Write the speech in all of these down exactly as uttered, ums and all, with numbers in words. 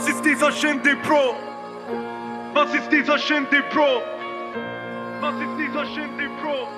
Was ist dieser Shindy Pro? Was ist dieser Shindy Pro? Was ist dieser Shindy Pro?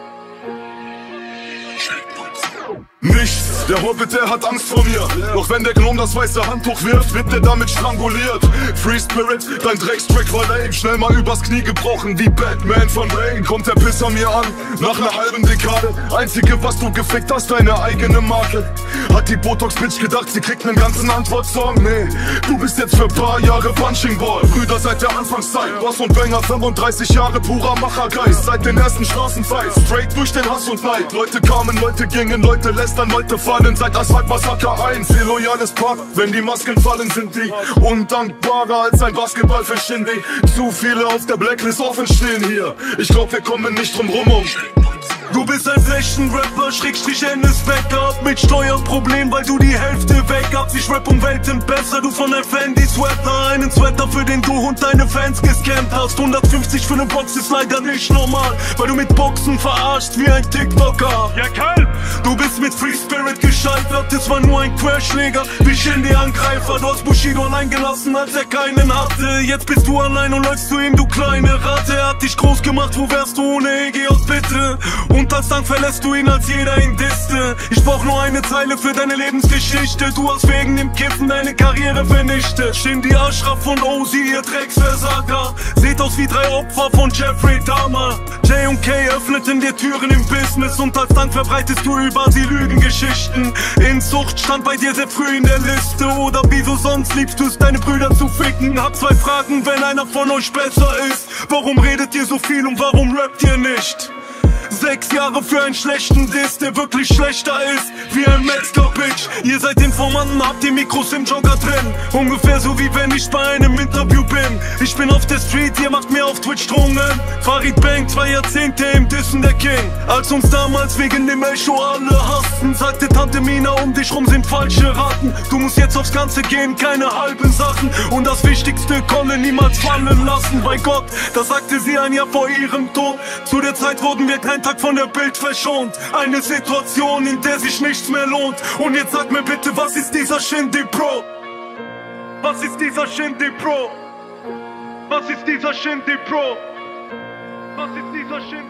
Nichts, der Hobbit, der hat Angst vor mir. Doch wenn der Gnom das weiße Handtuch wirft, wird der damit stranguliert. Free Spirit, dein Dreckstrack war lame. Schnell mal übers Knie gebrochen, wie Batman von Rain. Kommt der Pisser mir an, nach einer halben Dekade. Einzige, was du gefickt hast, deine eigene Marke. Hat die Botox-Bitch gedacht, sie kriegt einen ganzen Antwort-Song? Nee, du bist jetzt für paar Jahre Punching Ball. Brüder seit der Anfangszeit, Boss und Banger, fünfunddreißig Jahre purer Machergeist. Seit den ersten Straßenfights, straight durch den Hass und Neid. Leute kamen, Leute gingen, Leute lästern, Leute fallen. Seit Asphalt-Massaker eins, ihr loyales Pack. Wenn die Masken fallen, sind die undankbarer als ein Basketball für Shindy. Zu viele auf der Blacklist offen stehen hier. Ich glaub, wir kommen nicht drum rum um. Du bist ein Session-Rapper, Schrägstrich N S-Backup. Mit Steuerproblem, weil du die Hälfte weggabst. Ich rapp um Welten besser, du von einem Fendi-Sweater. Einen Sweater, für den du und deine Fans gescampt hast. hundertfünfzig für eine Box ist leider nicht normal, weil du mit Boxen verarscht wie ein TikToker. Ja, Kerl! Du bist mit Free Spirit gescheitert, es war nur ein Querschläger. Wie Shindy-Angreifer, du hast Bushido allein gelassen, als er keinen hatte. Jetzt bist du allein und läufst zu ihm, du kleine Ratte. Er hat dich groß gemacht, wo wärst du ohne Egeos, bitte? Und als Dank verlässt du ihn, als jeder ihn disste. Ich brauch nur eine Zeile für deine Lebensgeschichte. Du hast wegen dem Kiffen deine Karriere vernichtet. Shindy Ashraf und Ozi, ihr Drecksversager. Seht aus wie drei Opfer von Jeffrey Dahmer. Jay und Kay öffneten dir Türen im Business. Und als Dank verbreitest du über sie Lügengeschichten. Inzucht stand bei dir sehr früh in der Liste. Oder wieso sonst liebst du es, deine Brüder zu ficken? Hab zwei Fragen, wenn einer von euch besser ist. Warum redet ihr so viel und warum rappt ihr nicht? Sechs Jahre für einen schlechten Diss, der wirklich schlechter ist, wie ein Metzger-Bitch. Ihr seid Informanten, habt die Mikros im Jogger drin. Ungefähr so wie wenn ich bei einem Interview bin. Ich bin auf der Street, ihr macht mir auf Twitch Drohungen. Farid Bang, zwei Jahrzehnte im Dissen der King. Als uns damals wegen dem Echo alle hassten, sagte Tante Mina, um dich rum sind falsche Ratten. Du musst jetzt aufs Ganze gehen, keine halben Sachen. Und das Wichtigste, Colin niemals fallen lassen. Bei Gott, das sagte sie ein Jahr vor ihrem Tod. Zu der Zeit wurden wir kein Tag von der Bild verschont. Eine Situation, in der sich nichts mehr lohnt. Und jetzt sag mir bitte, was ist dieser Shindy Pro? Was ist dieser Shindy Pro? Was ist dieser Shindy Pro? Was ist dieser Shindy Pro?